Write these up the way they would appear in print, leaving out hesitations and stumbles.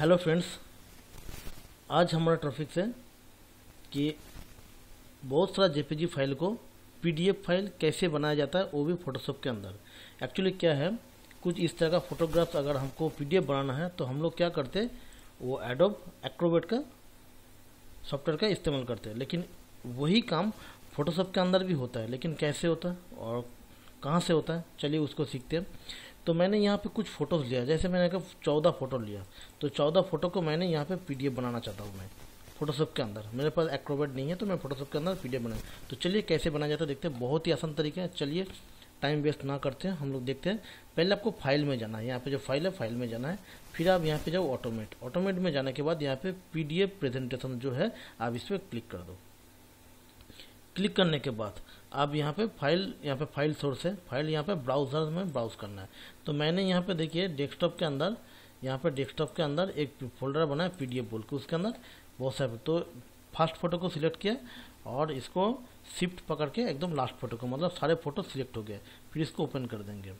Hello friends, आज हमारा topic है कि बहुत सारा जेपीजी फाइल को पीडीएफ फाइल कैसे बनाया जाता है, वो भी फोटोशॉप के अंदर। एक्चुअली क्या है, कुछ इस तरह का फोटोग्राफ्स अगर हमको पीडीएफ बनाना है तो हम लोग क्या करते हैं, वो एडोब एक्रोबेट का सॉफ्टवेयर का इस्तेमाल करते हैं। लेकिन वही काम फोटोशॉप के अंदर भी होता है, लेकिन कैसे होता है और कहाँ से होता है, चलिए उसको सीखते हैं। तो मैंने यहाँ पे कुछ फ़ोटोज़ लिया, जैसे मैंने कहा 14 फ़ोटो लिया, तो 14 फ़ोटो को मैंने यहाँ पे पीडीएफ बनाना चाहता हूँ मैं फोटोशॉप के अंदर। मेरे पास एक्रोबेट नहीं है तो मैं फोटोशॉप के अंदर पीडीएफ बनाया। तो चलिए कैसे बनाया जाता है देखते हैं, बहुत ही आसान तरीका है। चलिए टाइम वेस्ट ना करते हैं, हम लोग देखते हैं। पहले आपको फाइल में जाना है, यहाँ पर जो फाइल है फाइल में जाना है, फिर आप यहाँ पर जाओ ऑटोमेट। ऑटोमेट में जाने के बाद यहाँ पर पीडीएफ प्रेजेंटेशन जो है आप इस पर क्लिक कर दो। क्लिक करने के बाद आप यहाँ पे फाइल सोर्स है, फाइल यहाँ पे ब्राउज़र में ब्राउज़ करना है। तो मैंने यहाँ पे देखिए डेस्कटॉप के अंदर, यहाँ पे डेस्कटॉप के अंदर एक फोल्डर बना है पीडीएफ बोल के, उसके अंदर बहुत सारे। तो फर्स्ट फोटो को सिलेक्ट किया और इसको शिफ्ट पकड़ के एकदम लास्ट फोटो को, मतलब सारे फोटो सिलेक्ट हो गए। फिर इसको ओपन कर देंगे।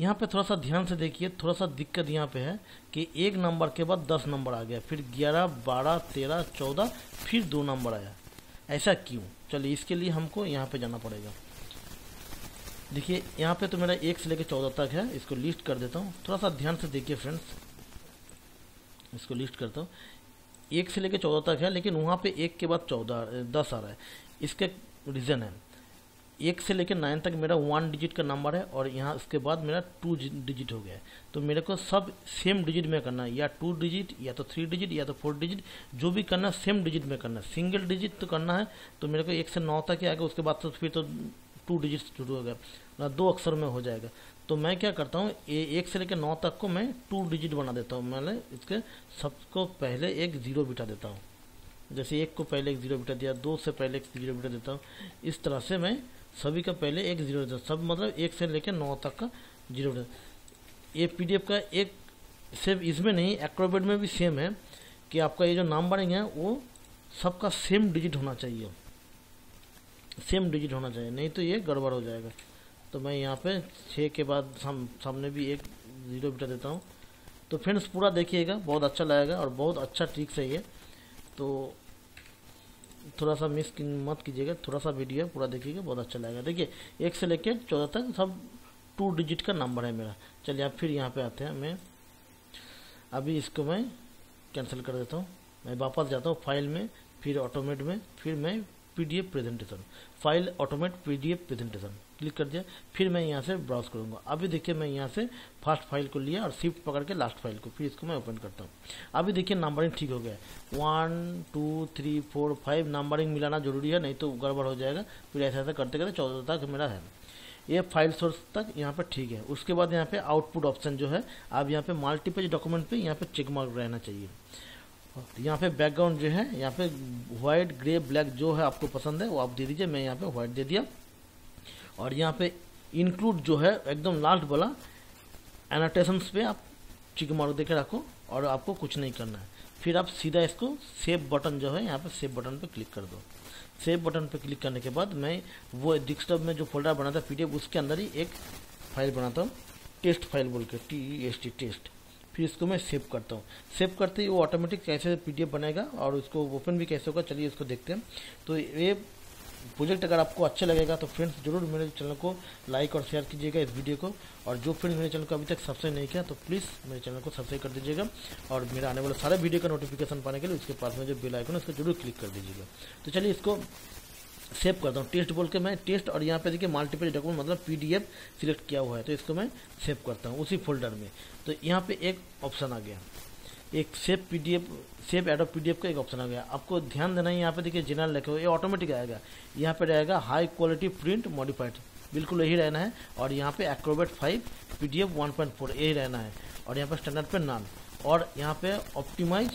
यहाँ पे थोड़ा सा ध्यान से देखिए, थोड़ा सा दिक्कत यहाँ पे है कि 1 नंबर के बाद 10 नंबर आ गया, फिर 11, 12, 13, 14, फिर 2 नंबर आया। ऐसा क्यों? चलिए इसके लिए हमको यहाँ पे जाना पड़ेगा। देखिए यहाँ पे तो मेरा 1 से लेकर 14 तक है, इसको लिस्ट कर देता हूँ। थोड़ा सा ध्यान से देखिए फ्रेंड्स, इसको लिस्ट करता हूँ। 1 से लेकर 14 तक है, लेकिन वहाँ पे 1 के बाद 14, 10 आ रहा है। इसका रीज़न है 1 से लेकर 9 तक मेरा 1 डिजिट का नंबर है और यहाँ उसके बाद मेरा 2 डिजिट हो गया है। तो मेरे को सब सेम डिजिट में करना है, या 2 डिजिट या तो 3 डिजिट या तो 4 डिजिट, जो भी करना है सेम डिजिट में करना है। सिंगल डिजिट तो करना है, तो मेरे को 1 से 9 तक ही आएगा, उसके बाद तो फिर तो 2 डिजिट शुरू हो गया, 2 अक्षर में हो जाएगा। तो मैं क्या करता हूँ, 1 से लेकर 9 तक को मैं 2 डिजिट बना देता हूँ। मैंने इसके सबको पहले 1 0 बिठा देता हूँ, जैसे 1 को पहले 1 0 बिठा दिया, 2 से पहले 1 0 बिठा देता हूँ। इस तरह से मैं सभी का पहले 1 0 देता हूँ, सब मतलब 1 से लेकर 9 तक का 0 बिठा। ये पीडीएफ का एक सिर्फ इसमें नहीं, एक्रोबेट में भी सेम है कि आपका ये जो नंबरिंग है वो सबका सेम डिजिट होना चाहिए, सेम डिजिट होना चाहिए, नहीं तो ये गड़बड़ हो जाएगा। तो मैं यहाँ पे 6 के बाद सामने भी 1 0 बिठा देता हूँ। तो फ्रेंड्स पूरा देखिएगा, बहुत अच्छा लगेगा और बहुत अच्छा ट्रिक्स है ये, तो थोड़ा सा मिस मत कीजिएगा, थोड़ा सा वीडियो पूरा देखिएगा, बहुत अच्छा लगेगा। देखिए 1 से लेकर 14 तक सब 2 डिजिट का नंबर है मेरा। चलिए आप फिर यहाँ पे आते हैं, मैं अभी इसको मैं कैंसिल कर देता हूँ। मैं वापस जाता हूँ फाइल में, फिर ऑटोमेट में, फिर मैं PDF presentation, file automate PDF presentation click कर दिया। फिर मैं यहाँ से ब्राउज करूँगा। अभी देखिए मैं यहाँ से फर्स्ट फाइल को लिया और शिफ्ट पकड़ के लास्ट फाइल को, फिर इसको मैं ओपन करता हूँ। अभी देखिए नंबरिंग ठीक हो गया है, 1, 2, 3, 4, 5 नंबरिंग मिलाना जरूरी है, नहीं तो गड़बड़ हो जाएगा। फिर ऐसा ऐसा करते करते 14 तक मेरा है, ये फाइल सोर्स तक यहाँ पर ठीक है। उसके बाद यहाँ पर आउटपुट ऑप्शन जो है, आप यहाँ पर मल्टीपेज डॉक्यूमेंट पर यहाँ पर चेक मार्क रहना चाहिए। यहाँ पे बैकग्राउंड जो है, यहाँ पे वाइट ग्रे ब्लैक जो है आपको पसंद है वो आप दे दीजिए, मैं यहाँ पे वाइट दे दिया। और यहाँ पे इंक्लूड जो है एकदम लास्ट वाला एनोटेशंस पे आप चिक मारो देके रखो और आपको कुछ नहीं करना है। फिर आप सीधा इसको सेव बटन जो है, यहाँ पे सेव बटन पे क्लिक कर दो। सेव बटन पे क्लिक करने के बाद मैं वो डेस्कटॉप में जो फोल्डर बना था पीडीएफ, उसके अंदर ही एक फाइल बनाता हूँ टेस्ट फाइल बोल के, TEST टेस्ट। फिर इसको मैं सेव करता हूँ। सेव करते ही वो ऑटोमेटिक कैसे पीडीएफ बनेगा और उसको ओपन भी कैसे होगा, चलिए इसको देखते हैं। तो ये प्रोजेक्ट अगर आपको अच्छा लगेगा तो फ्रेंड्स ज़रूर मेरे चैनल को लाइक और शेयर कीजिएगा इस वीडियो को। और जो फ्रेंड्स मेरे चैनल को अभी तक सब्सक्राइब नहीं किया तो प्लीज़ मेरे चैनल को सब्सक्राइब कर दीजिएगा। और मेरे आने वाले सारे वीडियो का नोटिफिकेशन पाने के लिए उसके पास में जो बेल आइकन है उसको जरूर क्लिक कर दीजिएगा। तो चलिए इसको सेव करता हूँ, टेस्ट बोल के मैं टेस्ट। और यहाँ पे देखिए मल्टीपल डॉक्यूमेंट मतलब पीडीएफ सिलेक्ट किया हुआ है, तो इसको मैं सेव करता हूँ उसी फोल्डर में। तो यहाँ पे एक ऑप्शन आ गया, एक save PDF, save Adobe PDF का एक ऑप्शन आ गया। आपको ध्यान देना है, यहाँ पे देखिए जनरल लिखा हुआ, ये ऑटोमेटिक आएगा। यहाँ पे रहेगा हाई क्वालिटी प्रिंट मॉडिफाइड, बिल्कुल यही रहना है। और यहाँ पे एक्रोबेट 5 PDF 1.4 यही रहना है। और यहाँ पे स्टैंडर्ड पे नन, और यहाँ पे optimise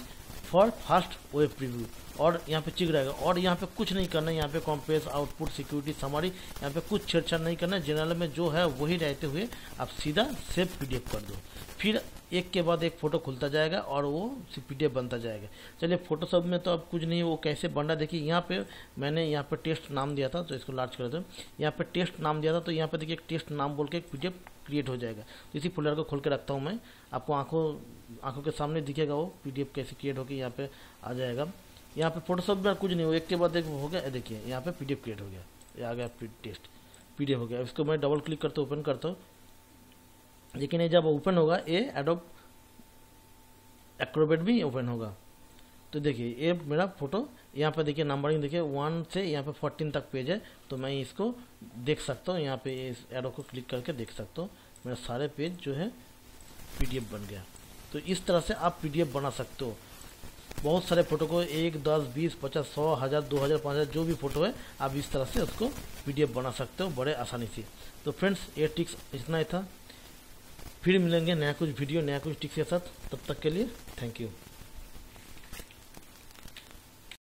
for fast web preview, और यहाँ पे चिक रहेगा। और यहाँ पे कुछ नहीं करना है, यहाँ पे कॉम्प्रेस आउटपुट सिक्योरिटी समरी, यहाँ पे कुछ छेड़छाड़ नहीं करना है। जनरल में जो है वही रहते हुए आप सीधा सेव पीडीएफ कर दो। फिर 1 के बाद 1 फ़ोटो खुलता जाएगा और वो पीडीएफ बनता जाएगा। चलिए फोटोशॉप में तो अब कुछ नहीं है, वो कैसे बन रहा देखिए। यहाँ पे मैंने यहाँ पे टेस्ट नाम दिया था, तो इसको लार्ज कर देता हूँ। यहाँ पे टेस्ट नाम दिया था, तो यहाँ पे देखिए टेस्ट नाम बोल के एक पीडीएफ क्रिएट हो जाएगा। इसी फोल्डर को खोल के रखता हूँ मैं, आपको आंखों के सामने दिखेगा वो पीडीएफ कैसे क्रिएट होकर यहाँ पे आ जाएगा। यहाँ पे फोटोशॉप में कुछ नहीं हो, एक के बाद एक हो गया। देखिए यहाँ पे पीडीएफ क्रिएट हो गया, ये आ गया टेस्ट पीडीएफ हो गया। इसको मैं डबल क्लिक करते ओपन करता हूँ, लेकिन ये जब ओपन होगा ये एडोब एक्रोबेट भी ओपन होगा। तो देखिए ये मेरा फोटो यहाँ पे देखिए नंबरिंग देखिए 1 से यहाँ पे 14 तक पेज है, तो मैं इसको देख सकता हूँ। यहाँ पे इस एरो को क्लिक करके देख सकता हूँ, मेरा सारे पेज जो है पीडीएफ बन गया। तो इस तरह से आप पीडीएफ बना सकते हो। बहुत सारे फोटो को 1, 10, 20, 50, 100, 1000, 2000, 5000 जो भी फोटो है आप इस तरह से उसको पीडीएफ बना सकते हो बड़े आसानी से। तो फ्रेंड्स ये टिप्स इतना ही था, फिर मिलेंगे नया कुछ वीडियो नया कुछ टिप्स के साथ। तब तक के लिए थैंक यू।